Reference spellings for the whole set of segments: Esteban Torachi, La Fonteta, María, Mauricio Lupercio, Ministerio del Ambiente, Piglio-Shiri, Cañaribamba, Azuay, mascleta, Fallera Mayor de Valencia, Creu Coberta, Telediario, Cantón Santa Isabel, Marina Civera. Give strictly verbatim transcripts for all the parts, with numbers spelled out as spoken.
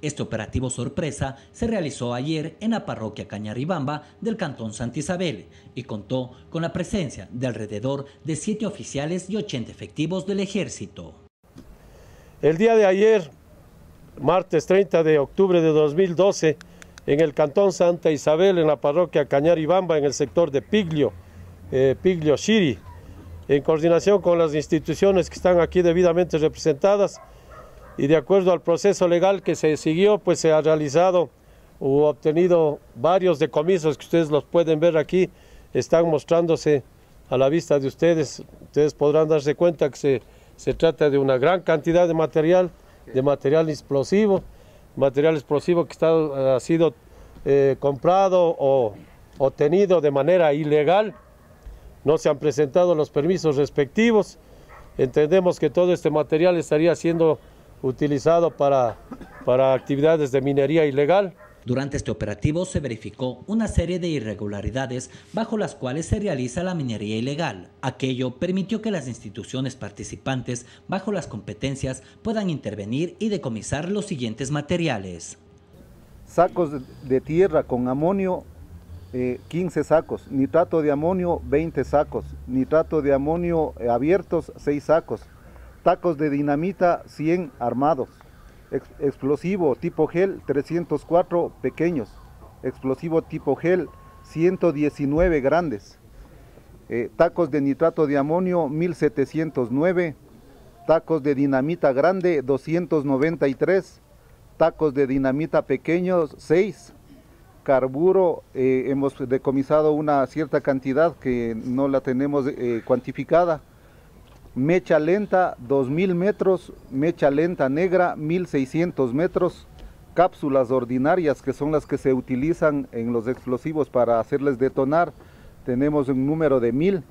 Este operativo sorpresa se realizó ayer en la parroquia Cañaribamba del Cantón Santa Isabel y contó con la presencia de alrededor de siete oficiales y ochenta efectivos del Ejército. El día de ayer, martes treinta de octubre de dos mil doce, en el Cantón Santa Isabel, en la parroquia Cañaribamba, en el sector de Piglio, eh, Piglio-Shiri, en coordinación con las instituciones que están aquí debidamente representadas, y de acuerdo al proceso legal que se siguió, pues se ha realizado o obtenido varios decomisos que ustedes los pueden ver aquí, están mostrándose a la vista de ustedes. Ustedes podrán darse cuenta que se, se trata de una gran cantidad de material, de material explosivo, material explosivo que está, ha sido eh, comprado o obtenido de manera ilegal. No se han presentado los permisos respectivos. Entendemos que todo este material estaría siendo utilizado para, para actividades de minería ilegal. Durante este operativo se verificó una serie de irregularidades bajo las cuales se realiza la minería ilegal. Aquello permitió que las instituciones participantes bajo las competencias puedan intervenir y decomisar los siguientes materiales. Sacos de tierra con amonio, eh, quince sacos, nitrato de amonio, veinte sacos, nitrato de amonio abiertos, seis sacos. Tacos de dinamita, cien armados, Ex explosivo tipo gel, trescientos cuatro pequeños, explosivo tipo gel, ciento diecinueve grandes, eh, tacos de nitrato de amonio, mil setecientos nueve, tacos de dinamita grande, doscientos noventa y tres, tacos de dinamita pequeños, seis, carburo, eh, hemos decomisado una cierta cantidad que no la tenemos eh, cuantificada, mecha lenta dos mil metros, mecha lenta negra mil seiscientos metros, cápsulas ordinarias que son las que se utilizan en los explosivos para hacerles detonar, tenemos un número de mil,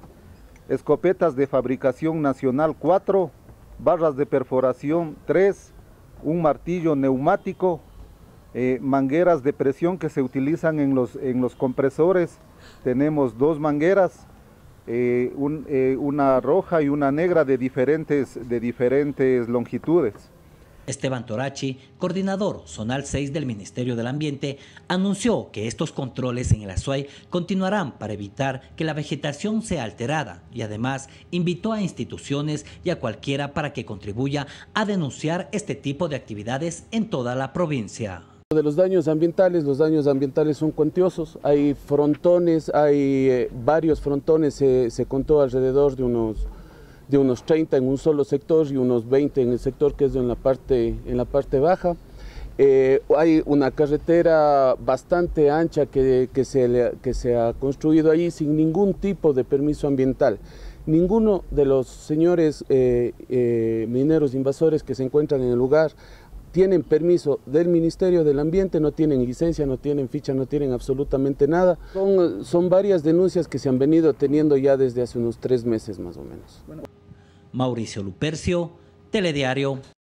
escopetas de fabricación nacional cuatro, barras de perforación tres, un martillo neumático, eh, mangueras de presión que se utilizan en los, en los compresores, tenemos dos mangueras, Eh, un, eh, una roja y una negra de diferentes, de diferentes longitudes. Esteban Torachi, coordinador zonal seis del Ministerio del Ambiente, anunció que estos controles en el Azuay continuarán para evitar que la vegetación sea alterada y además invitó a instituciones y a cualquiera para que contribuya a denunciar este tipo de actividades en toda la provincia. De los daños ambientales, los daños ambientales son cuantiosos, hay frontones, hay eh, varios frontones, eh, se contó alrededor de unos, de unos treinta en un solo sector y unos veinte en el sector que es en la parte, en la parte baja. Eh, hay una carretera bastante ancha que, que, se, que se ha construido allí sin ningún tipo de permiso ambiental. Ninguno de los señores eh, eh, mineros invasores que se encuentran en el lugar tienen permiso del Ministerio del Ambiente, no tienen licencia, no tienen ficha, no tienen absolutamente nada. Son, son varias denuncias que se han venido teniendo ya desde hace unos tres meses más o menos. Mauricio Lupercio, Telediario.